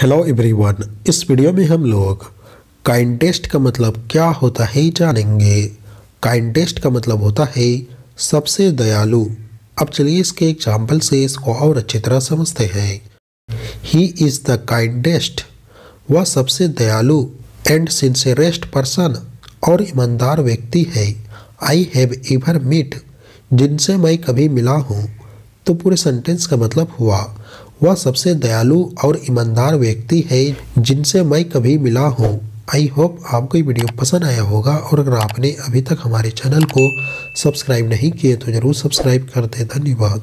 Hello everyone, इस video में हम लोग काइंडेस्ट का मतलब क्या होता है जानेंगे। काइंडेस्ट का मतलब होता है सबसे दयालु। अब चलिए इसके एग्जाम्पल से इसको और अच्छी तरह समझते हैं। ही इज़ द काइंडेस्ट, वह सबसे दयालु एंड सिंसियरेस्ट पर्सन और ईमानदार व्यक्ति है आई हैव एवर मीट, जिनसे मैं कभी मिला हूँ। तो पूरे सेंटेंस का मतलब हुआ वह सबसे दयालु और ईमानदार व्यक्ति है जिनसे मैं कभी मिला हूँ। आई होप आपको ये वीडियो पसंद आया होगा और अगर आपने अभी तक हमारे चैनल को सब्सक्राइब नहीं किए तो ज़रूर सब्सक्राइब कर दें। धन्यवाद।